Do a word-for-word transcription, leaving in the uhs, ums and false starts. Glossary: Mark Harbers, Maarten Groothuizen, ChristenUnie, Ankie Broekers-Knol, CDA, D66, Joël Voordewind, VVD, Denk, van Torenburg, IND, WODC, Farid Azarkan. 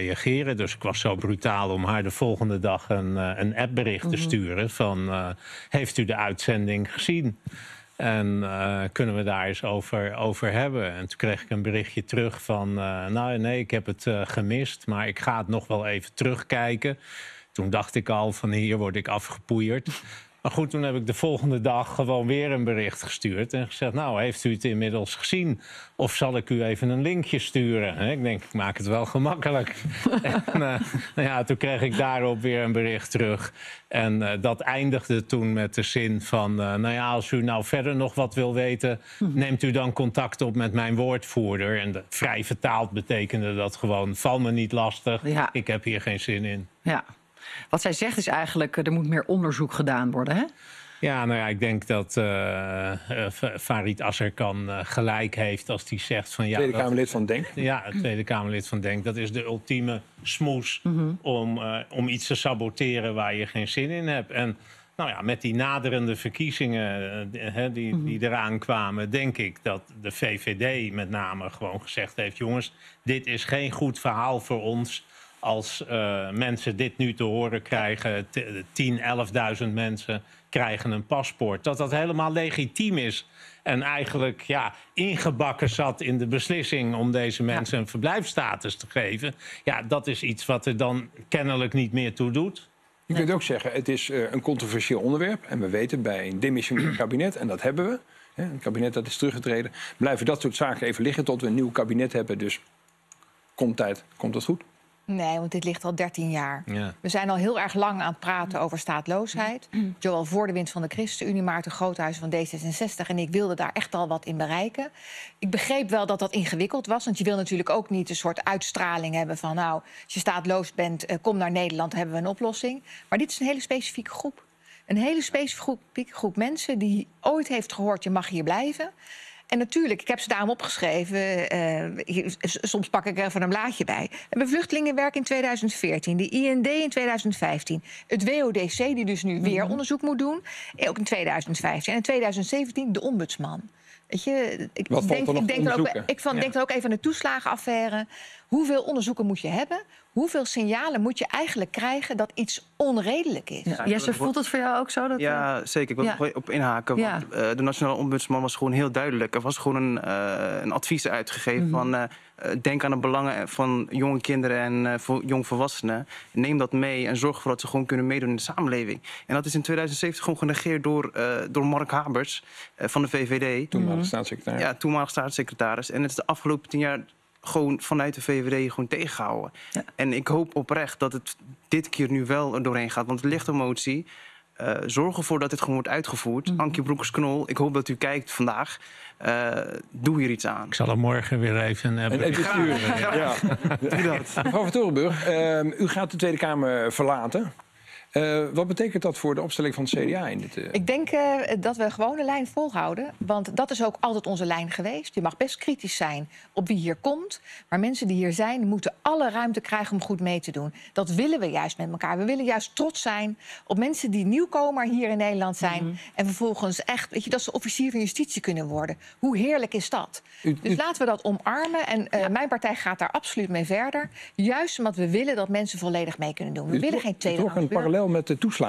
reageren. Dus ik was zo brutaal om haar de volgende dag een, uh, een appbericht mm-hmm. te sturen van uh, heeft u de uitzending gezien? En uh, kunnen we daar eens over, over hebben? En toen kreeg ik een berichtje terug van... Uh, nou, nee, ik heb het uh, gemist, maar ik ga het nog wel even terugkijken. Toen dacht ik al van hier word ik afgepoeierd. Maar goed, toen heb ik de volgende dag gewoon weer een bericht gestuurd. En gezegd, nou, heeft u het inmiddels gezien? Of zal ik u even een linkje sturen? Ik denk, ik maak het wel gemakkelijk. en, uh, nou ja, toen kreeg ik daarop weer een bericht terug. En uh, dat eindigde toen met de zin van... Uh, nou ja, als u nou verder nog wat wil weten... neemt u dan contact op met mijn woordvoerder. En de, vrij vertaald betekende dat gewoon... val me niet lastig, ja. Ik heb hier geen zin in. Ja. Wat zij zegt is eigenlijk, er moet meer onderzoek gedaan worden, hè? Ja, nou ja, ik denk dat uh, Farid Azarkan uh, gelijk heeft als hij zegt van... Ja, Tweede Kamerlid dat, van Denk. Ja, Tweede Kamerlid van Denk. Dat is de ultieme smoes mm-hmm. om, uh, om iets te saboteren waar je geen zin in hebt. En nou ja, met die naderende verkiezingen uh, die, die, mm-hmm. die eraan kwamen... denk ik dat de V V D met name gewoon gezegd heeft... jongens, dit is geen goed verhaal voor ons... Als uh, mensen dit nu te horen krijgen, tien, elfduizend mensen krijgen een paspoort. Dat dat helemaal legitiem is. En eigenlijk ja, ingebakken zat in de beslissing om deze mensen ja. een verblijfsstatus te geven. Ja, dat is iets wat er dan kennelijk niet meer toe doet. Je kunt ook zeggen, het is uh, een controversieel onderwerp. En we weten bij een demissionair kabinet, en dat hebben we. Hè, een kabinet dat is teruggetreden. Blijven dat soort zaken even liggen tot we een nieuw kabinet hebben. Dus komt tijd, komt dat goed? Nee, want dit ligt al dertien jaar. Ja. We zijn al heel erg lang aan het praten over staatloosheid. Joël Voordewind van de ChristenUnie, Maarten Groothuizen van D zesenzestig... en ik wilde daar echt al wat in bereiken. Ik begreep wel dat dat ingewikkeld was. Want je wil natuurlijk ook niet een soort uitstraling hebben van... nou, als je staatloos bent, kom naar Nederland, hebben we een oplossing. Maar dit is een hele specifieke groep. Een hele specifieke groep mensen die ooit heeft gehoord... je mag hier blijven... En natuurlijk, ik heb ze daarom opgeschreven. Uh, soms pak ik er even een blaadje bij. We hebben vluchtelingenwerk in tweeduizend veertien, de I N D in tweeduizend vijftien. Het W O D C, die dus nu weer onderzoek moet doen. Ook in tweeduizend vijftien. En in tweeduizend zeventien de ombudsman. Weet je, ik Wat denk, ik denk, dan ook, ik van, ja. denk dan ook even aan de toeslagenaffaire. Hoeveel onderzoeken moet je hebben? Hoeveel signalen moet je eigenlijk krijgen dat iets onredelijk is? Ja, Jesse, voelt het voor jou ook zo? Dat ja, we... zeker. Ik wil ja. op inhaken. Ja. Want, uh, de Nationale Ombudsman was gewoon heel duidelijk. Er was gewoon een, uh, een advies uitgegeven mm-hmm. van... Uh, denk aan de belangen van jonge kinderen en uh, voor jongvolwassenen. Neem dat mee en zorg ervoor dat ze gewoon kunnen meedoen in de samenleving. En dat is in tweeduizend zeventig gewoon genegeerd door, uh, door Mark Harbers uh, van de V V D. Toenmalig staatssecretaris. Ja, toenmalig staatssecretaris. En het is de afgelopen tien jaar... gewoon vanuit de V V D gewoon tegenhouden. Ja. En ik hoop oprecht dat het dit keer nu wel er doorheen gaat. Want het ligt een motie. Uh, zorg ervoor dat dit gewoon wordt uitgevoerd. Mm-hmm. Ankie Broekers-Knol, ik hoop dat u kijkt vandaag. Uh, doe hier iets aan. Ik zal er morgen weer even hebben. En, graag. Ja. Ja. Doe dat. Mevrouw van Torenburg, uh, u gaat de Tweede Kamer verlaten. Uh, wat betekent dat voor de opstelling van het C D A? In dit, uh... Ik denk uh, dat we gewoon de lijn volhouden. Want dat is ook altijd onze lijn geweest. Je mag best kritisch zijn op wie hier komt. Maar mensen die hier zijn, moeten alle ruimte krijgen om goed mee te doen. Dat willen we juist met elkaar. We willen juist trots zijn op mensen die nieuwkomer hier in Nederland zijn. Mm-hmm. En vervolgens echt, weet je, dat ze officier van justitie kunnen worden. Hoe heerlijk is dat? U, u... Dus laten we dat omarmen. En uh, ja. mijn partij gaat daar absoluut mee verder. Juist omdat we willen dat mensen volledig mee kunnen doen. We u, willen geen tweede. Met de toeslagen.